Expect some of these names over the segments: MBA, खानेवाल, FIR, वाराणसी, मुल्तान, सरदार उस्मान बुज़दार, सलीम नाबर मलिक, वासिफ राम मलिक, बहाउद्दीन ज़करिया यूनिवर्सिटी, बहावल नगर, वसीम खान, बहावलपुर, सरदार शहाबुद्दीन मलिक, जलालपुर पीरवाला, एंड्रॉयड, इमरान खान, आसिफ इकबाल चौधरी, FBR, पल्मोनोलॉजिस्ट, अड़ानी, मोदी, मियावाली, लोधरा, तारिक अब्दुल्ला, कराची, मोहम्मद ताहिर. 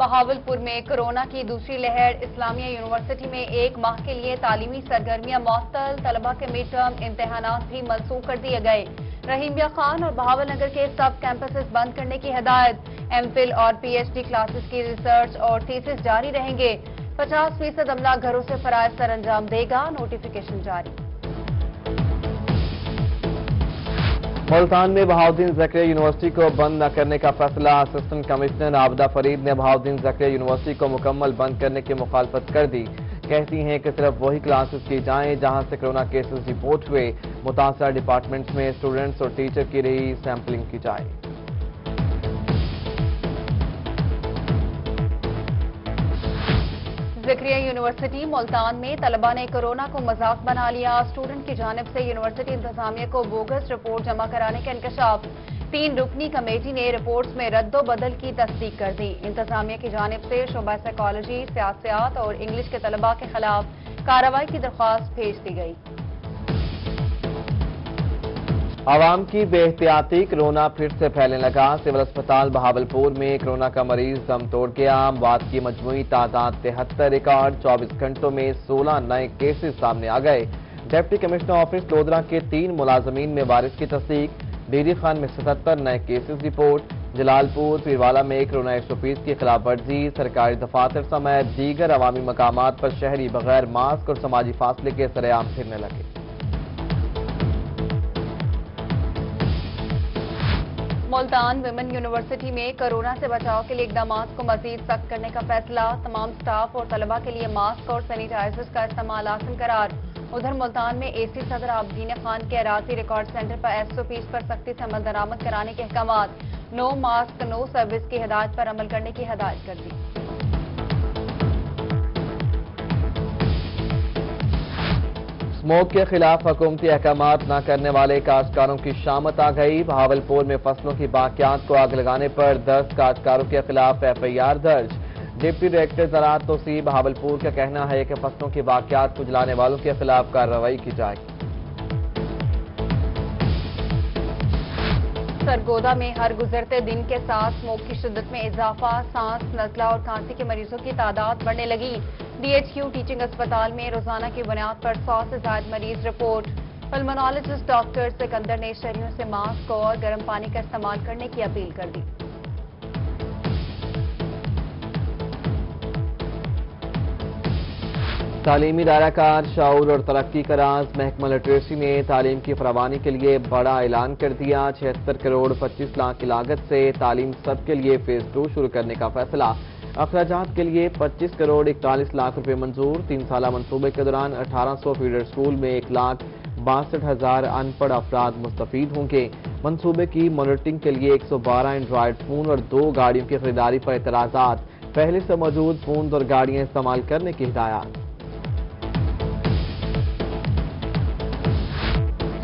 बहावलपुर में कोरोना की दूसरी लहर। इस्लामिया यूनिवर्सिटी में एक माह के लिए तालीमी सरगर्मियां मअतल, तलबा के मिड टर्म इम्तहानात भी मनसूख कर दिए गए। रहीम यार खान और बहावल नगर के सब कैंपसेस बंद करने की हिदायत। एमफिल और पीएचडी क्लासेस की रिसर्च और थीसिस जारी रहेंगे। 50% अमला घरों से फराइज सरअंजाम देगा, नोटिफिकेशन जारी। मुल्तान में बहाउद्दीन ज़करिया यूनिवर्सिटी को बंद न करने का फैसला। असिस्टेंट कमिश्नर आबदा फरीद ने बहाउद्दीन ज़करिया यूनिवर्सिटी को मुकम्मल बंद करने की मुखालफत कर दी। कहती हैं कि सिर्फ वही क्लासेस की जाएं जहां से कोरोना केसेस रिपोर्ट हुए। मुतासर डिपार्टमेंट्स में स्टूडेंट्स और टीचर की रही सैंपलिंग की जाए। ज़करिया यूनिवर्सिटी मुल्तान में तलबा ने कोरोना को मजाक बना लिया। स्टूडेंट की जानिब से यूनिवर्सिटी इंतजामिया को बोगस रिपोर्ट जमा कराने का इंकशाफ। 3 रुकनी कमेटी ने रिपोर्ट्स में रद्दोबदल की तस्दीक कर दी। इंतजामिया की जानिब से शोबा साइकोलॉजी, सियासत और इंग्लिश के तलबा के खिलाफ कार्रवाई की दरख्वास्त भेज दी गई। आवाम की बेहतियाती, कोरोना फिर से फैलने लगा। सिविल अस्पताल बहावलपुर में कोरोना का मरीज दम तोड़ गया। मौत की मजमूई तादाद 73 रिकॉर्ड। 24 घंटों में 16 नए केसेस सामने आ गए। डिप्टी कमिश्नर ऑफिस लोधरा के 3 मुलाजमीन में वायरस की तस्दीक। डेरी खान में 77 नए केसेस रिपोर्ट। जलालपुर पीरवाला में कोरोना 120 की खिलाफ वर्जी। सरकारी दफातर समेत दीगर अवामी मकामात पर शहरी बगैर मास्क और समाजी फासले के सरेआम फिरने लगे। मुल्तान विमेन यूनिवर्सिटी में कोरोना से बचाव के लिए इकदाम को मजीद सख्त करने का फैसला। तमाम स्टाफ और तलबा के लिए मास्क और सैनिटाइजर्स का इस्तेमाल आसान करार। उधर मुल्तान में एसी सदर आब्दीन खान के एराजी रिकॉर्ड सेंटर पर 820 पर सख्ती से अमल दरामद कराने के अहकाम। नो मास्क नो सर्विस की हिदायत पर अमल करने की हिदायत कर दी। स्मोक के खिलाफ हुकूमती अहकाम न करने वाले काश्तकारों की शामत आ गई। बहावलपुर में फसलों की बाकियात को आग लगाने पर 10 काश्तकारों के खिलाफ FIR दर्ज। डिप्टी डायरेक्टर ज़राअत तोसी बहावलपुर का कहना है कि फसलों की बाकियात को जलाने वालों के खिलाफ कार्रवाई की जाएगी। सरगोधा में हर गुजरते दिन के साथ स्मोक की शिद्दत में इजाफा। सांस, नजला और खांसी के मरीजों की तादाद बढ़ने लगी। DHQ टीचिंग अस्पताल में रोजाना की बुनियाद पर 100 से ज्यादा मरीज रिपोर्ट। पल्मोनोलॉजिस्ट डॉक्टर सिकंदर ने शहरियों से मास्क और गर्म पानी का इस्तेमाल करने की अपील कर दी। तालीमी दायरा कार शऊर और तरक्की का राज। महकमा लिटरेसी ने तालीम की फरावानी के लिए बड़ा ऐलान कर दिया। 76 करोड़ 25 लाख की लागत से तालीम सबके लिए फेज 2 शुरू करने का फैसला। अखराजात के लिए 25 करोड़ 41 लाख रुपए मंजूर। 3 साला मंसूबे के दौरान 1800 फीडर स्कूल में 1,62,000 अनपढ़ अफराद मुस्तफीद होंगे। मंसूबे की मॉनिटरिंग के लिए 112 एंड्रॉयड फोन और 2 गाड़ियों की खरीदारी पर एतराजात। पहले से मौजूद फोन और गाड़ियां इस्तेमाल करने की हिदायत।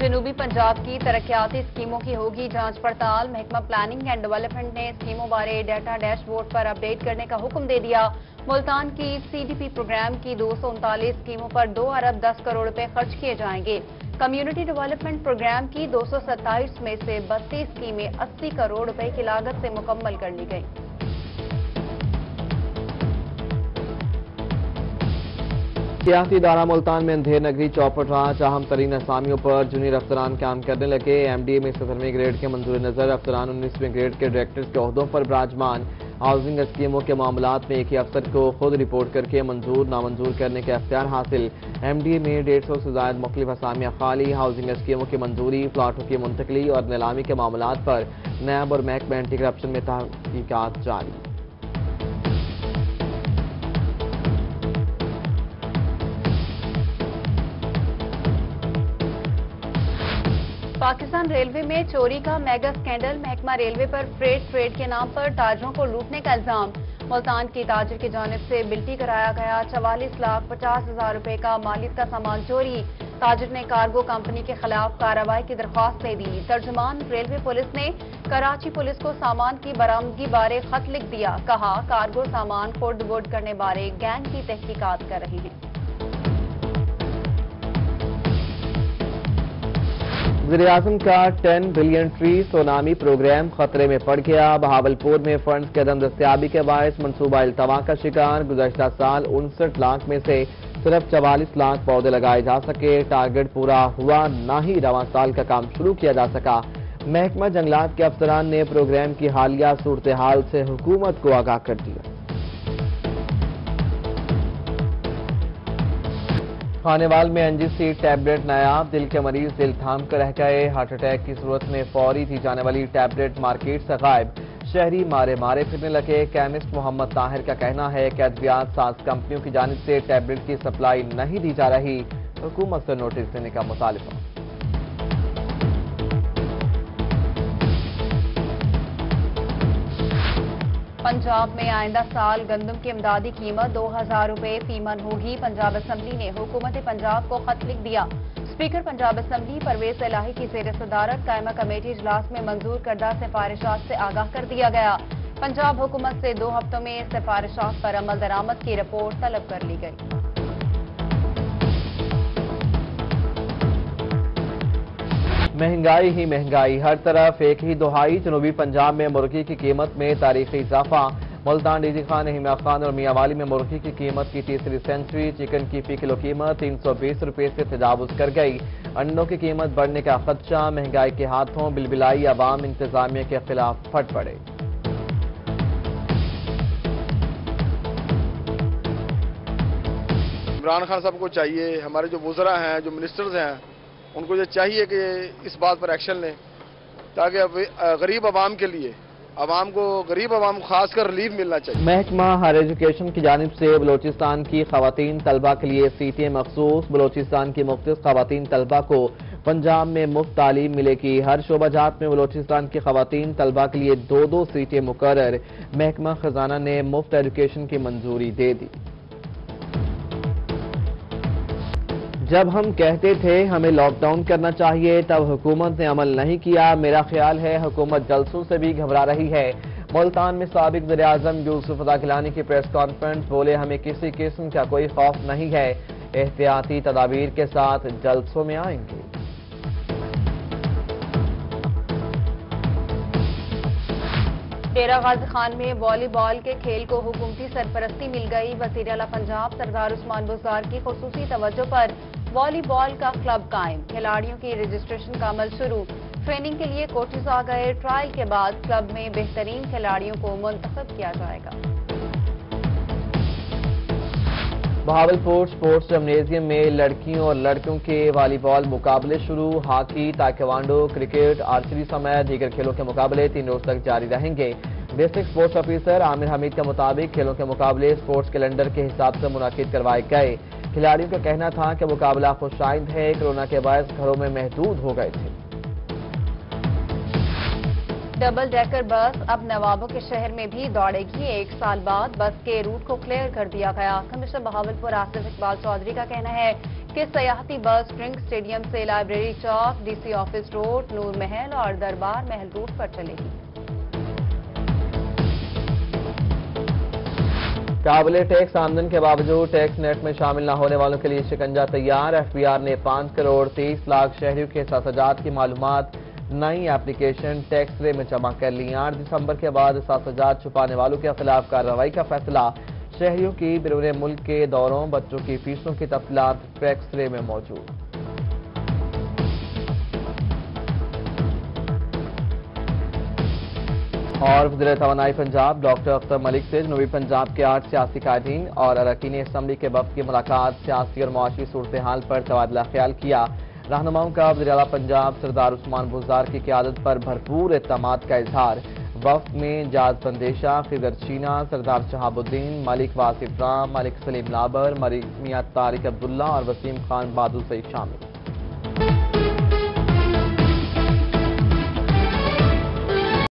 जनूबी पंजाब की तरक्याती स्कीमों की होगी जांच पड़ताल। महकमा प्लानिंग एंड डेवलपमेंट ने स्कीमों बारे डाटा डैशबोर्ड पर अपडेट करने का हुक्म दे दिया। मुल्तान की CDP प्रोग्राम की 239 स्कीमों पर 2 अरब 10 करोड़ रुपए खर्च किए जाएंगे। कम्युनिटी डेवलपमेंट प्रोग्राम की 227 में से 32 स्कीमें 80 करोड़ रुपए की लागत से मुकम्मल कर ली गई। सियासी इदारा मुल्तान में अंधेर नगरी चौपट रहा। अहम तरीन असामियों पर जूनियर अफसरान काम करने लगे। MDA में 17वें ग्रेड के मंजूर नजर अफसरान 19वें ग्रेड के डायरेक्टर्स के अहदों पर विराजमान। हाउसिंग स्कीमों के मामलात में एक ही अफसर को खुद रिपोर्ट करके मंजूर नामंजूर करने का अख्तियार हासिल। MDA में 150 से ज्यादा मुख्तलिफ असामियां खाली। हाउसिंग स्कीमों की मंजूरी, प्लाटों की मुंतकली और नीलामी के मामलात पर नैब और महकमा एंटी करप्शन में तहकीकात जारी। पाकिस्तान रेलवे में चोरी का मेगा स्कैंडल। महकमा रेलवे पर फ्रेट ट्रेड के नाम पर ताजरों को लूटने का इल्जाम। मुल्तान की ताजर की जानिब से बिल्टी कराया गया 44,50,000 रुपए का मालिक का सामान चोरी। ताजर ने कार्गो कंपनी के खिलाफ कार्रवाई की दरख्वास्त दे दी। तर्जुमान रेलवे पुलिस ने कराची पुलिस को सामान की बरामदगी बारे खत लिख दिया। कहा कार्गो सामान खोर्दबोर्ड करने बारे गैंग की तहकीकात कर रही है। वज़ीर आज़म का 10 बिलियन ट्री सोनामी प्रोग्राम खतरे में पड़ गया। बहावलपुर में फंड्स के अदम दस्तियाबी के बायस मनसूबा अल्तवा का शिकार। गुज़श्ता साल 59 लाख में से सिर्फ 44 लाख पौधे लगाए जा सके। टारगेट पूरा हुआ ना ही रवां साल का काम शुरू किया जा सका। महकमा जंगलात के अफसरान ने प्रोग्राम की हालिया सूरत हाल से हुकूमत को आगाह कर दिया। खानेवाल में एनजीसी टैबलेट नायाब, दिल के मरीज दिल थाम कर रह गए। हार्ट अटैक की सूरत में फौरी दी जाने वाली टैबलेट मार्केट से गायब। शहरी मारे मारे फिरने लगे। केमिस्ट मोहम्मद ताहिर का कहना है कि अद्वियात साज कंपनियों की जानिब से टैबलेट की सप्लाई नहीं दी जा रही। हुकूमत से नोटिस देने का मुतालबा। पंजाब में आइंदा साल गंदम की इमदादी कीमत 2000 रुपये फी मन होगी। पंजाब असम्बली ने हुकूमत पंजाब को खत लिख दिया। स्पीकर पंजाब असम्बली परवेज इलाही की जेर सदारत कायमा कमेटी इजलास में मंजूर करदा सिफारिशात से आगाह कर दिया गया। पंजाब हुकूमत से 2 हफ्तों में सिफारिशात पर अमल दरामद की रिपोर्ट तलब कर ली गई। महंगाई ही महंगाई, हर तरफ एक ही दुहाई। जनूबी पंजाब में मुर्गी की कीमत में तारीखी इजाफा। मुल्तान डी जी खान, रहीम यार खान और मियावाली में मुर्गी की कीमत की 3rd सेंचुरी। चिकन की फी किलो कीमत 320 रुपये से तजावुज कर गई। अंडों की कीमत बढ़ने का खदशा। महंगाई के हाथों बिलबिलाई आवाम इंतजामिया के खिलाफ फट पड़े। इमरान खान साहब को चाहिए, हमारे जो वज़रा हैं, जो मिनिस्टर्स हैं, उनको ये चाहिए कि इस बात पर एक्शन लें ताकि गरीब आवाम के लिए गरीब आवाम खासकर रिलीफ मिलना चाहिए। महकमा हायर एजुकेशन की जानिब से बलोचिस्तान की खवातीन तलबा के लिए सीटें मखसूस। बलोचिस्तान की मुख्तलिफ खवातीन तलबा को पंजाब में मुफ्त तालीम मिलेगी। हर शोबाजात में बलोचिस्तान की खवातीन तलबा के लिए 2-2 सीटें मुकर्रर। महकमा खजाना ने मुफ्त एजुकेशन की मंजूरी दे दी। जब हम कहते थे हमें लॉकडाउन करना चाहिए तब हुकूमत ने अमल नहीं किया। मेरा ख्याल है हुकूमत जलसों से भी घबरा रही है। मुल्तान में साबिक वज़ीर-ए-आज़म यूसुफ दाखिलानी की प्रेस कॉन्फ्रेंस, बोले हमें किसी किस्म का कोई खौफ नहीं है, एहतियाती तदाबीर के साथ जलसों में आएंगे। डेरा गाज़ी खान में वॉलीबॉल के खेल को हुकूमती सरपरस्ती मिल गई। वज़ीर आला पंजाब सरदार उस्मान बुज़दार की खुसूसी तवज्जो पर वॉलीबॉल का क्लब कायम। खिलाड़ियों की रजिस्ट्रेशन का अमल शुरू। ट्रेनिंग के लिए कोचेज आ गए। ट्रायल के बाद क्लब में बेहतरीन खिलाड़ियों को मुंतखब किया जाएगा। बहावलपुर स्पोर्ट्स जिम्नेजियम में लड़कियों और लड़कों के वॉलीबॉल मुकाबले शुरू। हॉकी, ताइक्वांडो, क्रिकेट, आर्चरी समेत दीगर खेलों के मुकाबले 3 रोज तक जारी रहेंगे। District sports officer Aamir Hamid के मुताबिक खेलों के मुकाबले स्पोर्ट्स कैलेंडर के हिसाब से मुनाकिद करवाए गए। खिलाड़ियों का कहना था कि मुकाबला खुशाइंद है, कोरोना के बायस घरों में महदूद हो गए थे। डबल डेकर बस अब नवाबों के शहर में भी दौड़ेगी। 1 साल बाद बस के रूट को क्लियर कर दिया गया। कमिश्नर बहावलपुर आसिफ इकबाल चौधरी का कहना है कि सयाहती बस ड्रिंक स्टेडियम से लाइब्रेरी चौक, DC office road, Noor Mahal और दरबार महल रूट पर चलेगी। काबिले टैक्स आमदन के बावजूद टैक्स नेट में शामिल न होने वालों के लिए शिकंजा तैयार। एफबीआर ने 5 करोड़ 30 लाख शहरियों के सासजात की मालूमात नई एप्लीकेशन टैक्स रे में जमा कर ली। 8 दिसंबर के बाद सासजात छुपाने वालों के खिलाफ कार्रवाई का फैसला। शहरियों की बिरूने मुल्क के दौरों, बच्चों की फीसों की तफसीलात टैक्स रे में मौजूद। और वज़ीर तवानाई पंजाब डॉक्टर अख्तर मलिक से जनूबी पंजाब के 8 सियासी कायदीन और अरकान असम्बली के वफ्द की मुलाकात। सियासी और माशी सूरत हाल पर तबादला ख्याल किया। रहनुमाओं का वज़ीर आला पंजाब सरदार उस्मान बुज़दार की क़यादत पर भरपूर एतमाद का इजहार। वफ्द में जाज बंदेशा, खिदर चीना, सरदार शहाबुद्दीन मलिक, वासिफ राम मलिक, सलीम नाबर मलिक, तारिक अब्दुल्ला और वसीम खान बादल सहित शामिल।